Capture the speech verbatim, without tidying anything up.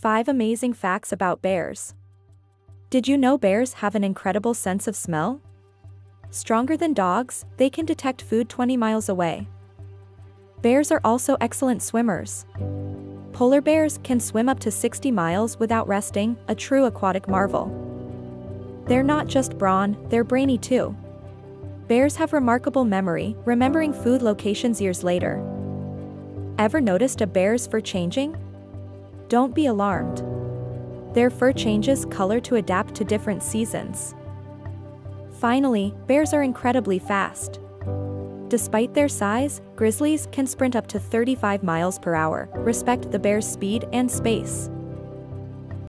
five Amazing Facts About Bears. Did you know bears have an incredible sense of smell? Stronger than dogs, they can detect food twenty miles away. Bears are also excellent swimmers. Polar bears can swim up to sixty miles without resting, a true aquatic marvel. They're not just brawn, they're brainy too. Bears have remarkable memory, remembering food locations years later. Ever noticed a bear's fur changing? Don't be alarmed. Their fur changes color to adapt to different seasons. Finally, bears are incredibly fast. Despite their size, grizzlies can sprint up to thirty-five miles per hour. Respect the bear's speed and space.